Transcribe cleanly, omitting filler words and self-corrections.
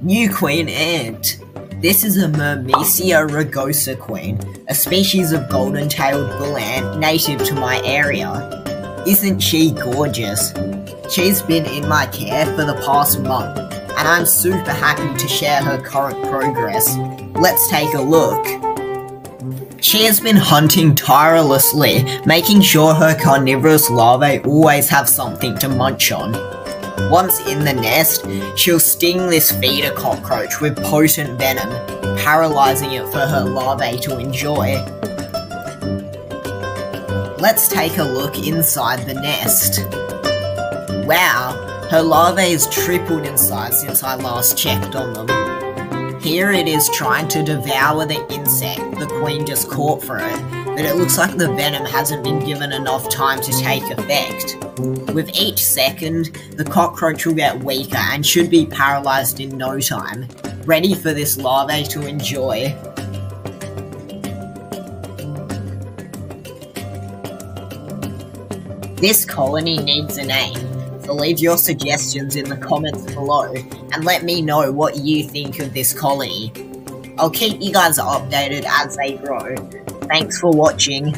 New Queen Ant. This is a Myrmecia rugosa queen, a species of golden tailed bull ant native to my area. Isn't she gorgeous? She's been in my care for the past month, and I'm super happy to share her current progress. Let's take a look. She has been hunting tirelessly, making sure her carnivorous larvae always have something to munch on. Once in the nest, she'll sting this feeder cockroach with potent venom, paralyzing it for her larvae to enjoy. Let's take a look inside the nest. Wow, her larvae has tripled in size since I last checked on them. Here it is trying to devour the insect the queen just caught for it, but it looks like the venom hasn't been given enough time to take effect. With each second, the cockroach will get weaker and should be paralysed in no time, ready for this larvae to enjoy. This colony needs a name, so leave your suggestions in the comments below and let me know what you think of this colony. I'll keep you guys updated as they grow. Thanks for watching.